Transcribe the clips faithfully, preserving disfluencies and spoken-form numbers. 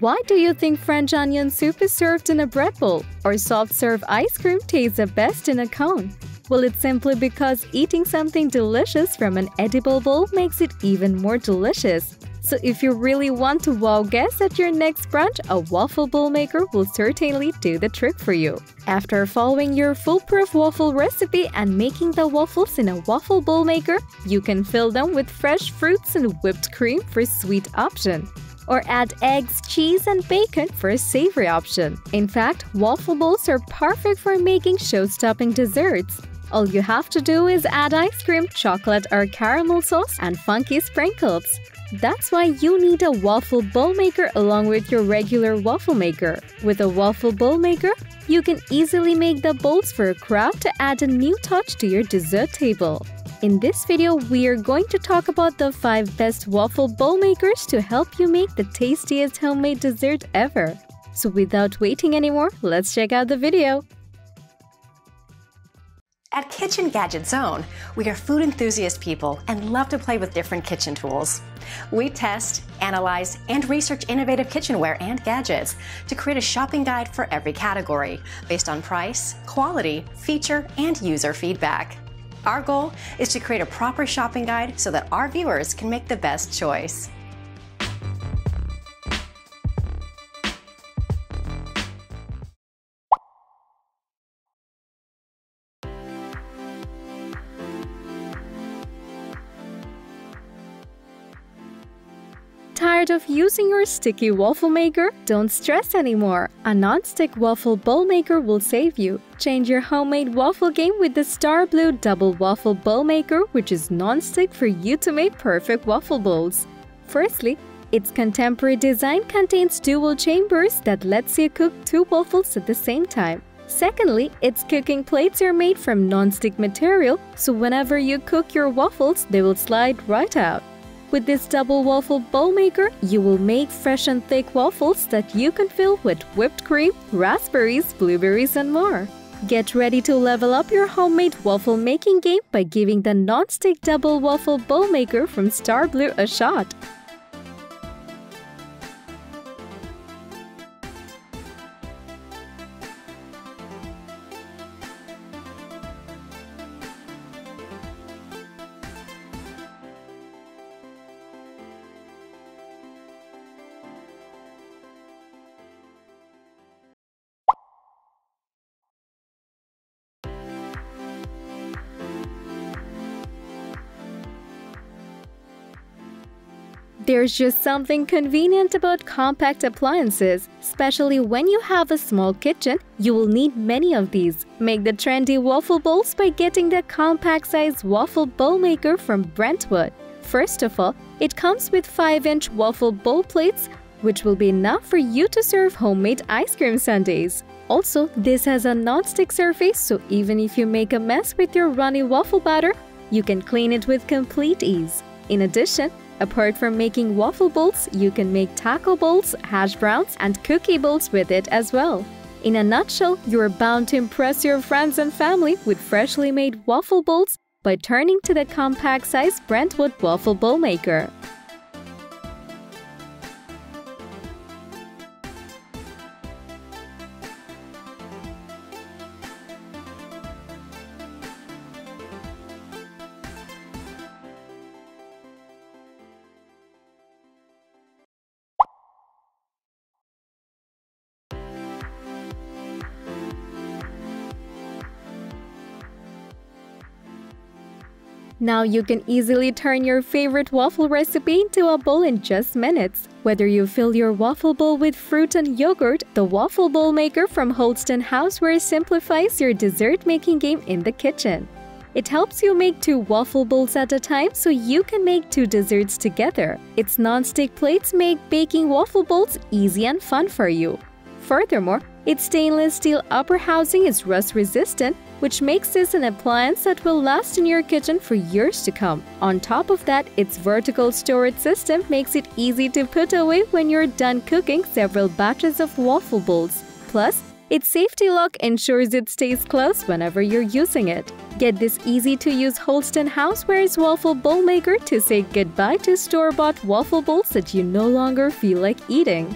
Why do you think French onion soup is served in a bread bowl or soft serve ice cream tastes the best in a cone? Well, it's simply because eating something delicious from an edible bowl makes it even more delicious. So if you really want to wow guests at your next brunch, a waffle bowl maker will certainly do the trick for you. After following your foolproof waffle recipe and making the waffles in a waffle bowl maker, you can fill them with fresh fruits and whipped cream for sweet option, or add eggs, cheese, and bacon for a savory option. In fact, waffle bowls are perfect for making show-stopping desserts. All you have to do is add ice cream, chocolate or caramel sauce, and funky sprinkles. That's why you need a waffle bowl maker along with your regular waffle maker. With a waffle bowl maker, you can easily make the bowls for a crowd to add a new touch to your dessert table. In this video, we are going to talk about the five best waffle bowl makers to help you make the tastiest homemade dessert ever. So without waiting anymore, let's check out the video. At Kitchen Gadgets Zone, we are food enthusiast people and love to play with different kitchen tools. We test, analyze, and research innovative kitchenware and gadgets to create a shopping guide for every category based on price, quality, feature, and user feedback. Our goal is to create a proper shopping guide so that our viewers can make the best choice. Tired of using your sticky waffle maker? Don't stress anymore. A non-stick waffle bowl maker will save you. Change your homemade waffle game with the Star Blue Double Waffle Bowl Maker, which is non-stick for you to make perfect waffle bowls. Firstly, its contemporary design contains dual chambers that lets you cook two waffles at the same time. Secondly, its cooking plates are made from non-stick material, so whenever you cook your waffles, they will slide right out. With this double waffle bowl maker, you will make fresh and thick waffles that you can fill with whipped cream, raspberries, blueberries, and more. Get ready to level up your homemade waffle making game by giving the non-stick double waffle bowl maker from Star Blue a shot. There's just something convenient about compact appliances, especially when you have a small kitchen. You will need many of these. Make the trendy waffle bowls by getting the compact-sized waffle bowl maker from Brentwood. First of all, it comes with five inch waffle bowl plates, which will be enough for you to serve homemade ice cream sundaes. Also, this has a non-stick surface, so even if you make a mess with your runny waffle batter, you can clean it with complete ease. In addition, apart from making waffle bowls, you can make taco bowls, hash browns, and cookie bowls with it as well. In a nutshell, you're bound to impress your friends and family with freshly made waffle bowls by turning to the compact-sized Brentwood Waffle Bowl Maker. Now you can easily turn your favorite waffle recipe into a bowl in just minutes. Whether you fill your waffle bowl with fruit and yogurt, the waffle bowl maker from Holstein Housewares simplifies your dessert-making game in the kitchen. It helps you make two waffle bowls at a time so you can make two desserts together. Its non-stick plates make baking waffle bowls easy and fun for you. Furthermore, its stainless steel upper housing is rust-resistant, which makes this an appliance that will last in your kitchen for years to come. On top of that, its vertical storage system makes it easy to put away when you're done cooking several batches of waffle bowls. Plus, its safety lock ensures it stays closed whenever you're using it. Get this easy-to-use Holstein Housewares Waffle Bowl Maker to say goodbye to store-bought waffle bowls that you no longer feel like eating.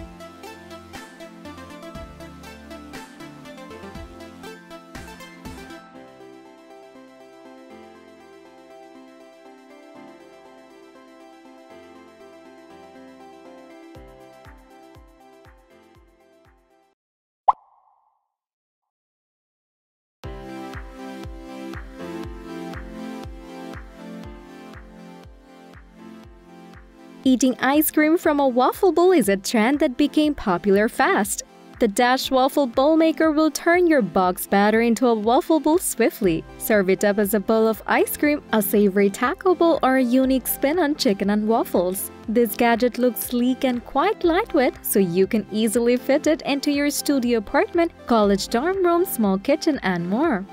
Eating ice cream from a waffle bowl is a trend that became popular fast. The Dash Waffle Bowl Maker will turn your box batter into a waffle bowl swiftly. Serve it up as a bowl of ice cream, a savory taco bowl, or a unique spin on chicken and waffles. This gadget looks sleek and quite lightweight, so you can easily fit it into your studio apartment, college dorm room, small kitchen, and more.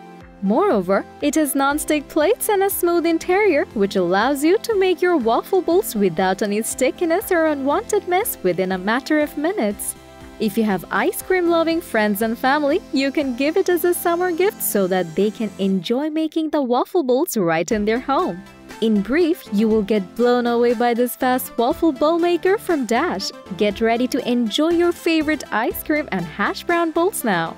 Moreover, it has non-stick plates and a smooth interior, which allows you to make your waffle bowls without any stickiness or unwanted mess within a matter of minutes. If you have ice cream-loving friends and family, you can give it as a summer gift so that they can enjoy making the waffle bowls right in their home. In brief, you will get blown away by this fast waffle bowl maker from Dash. Get ready to enjoy your favorite ice cream and hash brown bowls now!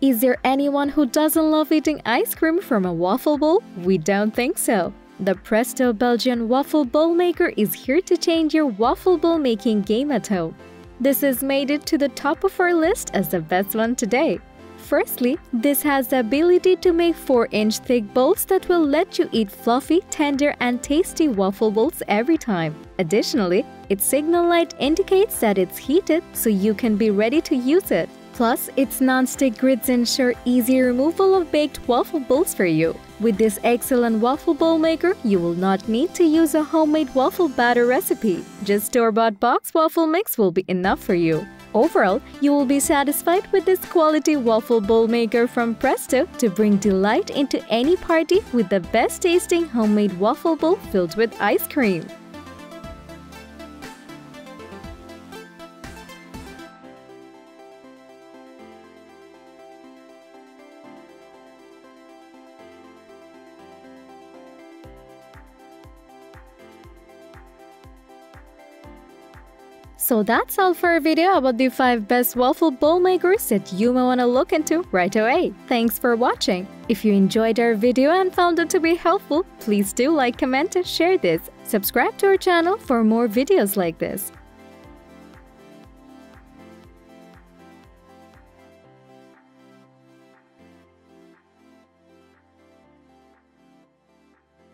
Is there anyone who doesn't love eating ice cream from a waffle bowl? We don't think so. The Presto Belgian Waffle Bowl Maker is here to change your waffle bowl making game at home. This has made it to the top of our list as the best one today. Firstly, this has the ability to make four inch thick bowls that will let you eat fluffy, tender, and tasty waffle bowls every time. Additionally, its signal light indicates that it's heated, so you can be ready to use it. Plus, its non-stick grids ensure easy removal of baked waffle bowls for you. With this excellent waffle bowl maker, you will not need to use a homemade waffle batter recipe. Just store-bought box waffle mix will be enough for you. Overall, you will be satisfied with this quality waffle bowl maker from Presto to bring delight into any party with the best-tasting homemade waffle bowl filled with ice cream. So that's all for our video about the five best waffle bowl makers that you may want to look into right away. Thanks for watching. If you enjoyed our video and found it to be helpful, please do like, comment, and share this. Subscribe to our channel for more videos like this.